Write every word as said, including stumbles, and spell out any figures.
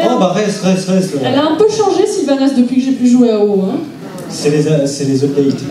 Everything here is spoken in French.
avait... Oh bah reste, reste, reste. Elle a un peu changé Sylvanas depuis que j'ai pu jouer à O. Hein. C'est les, les updates.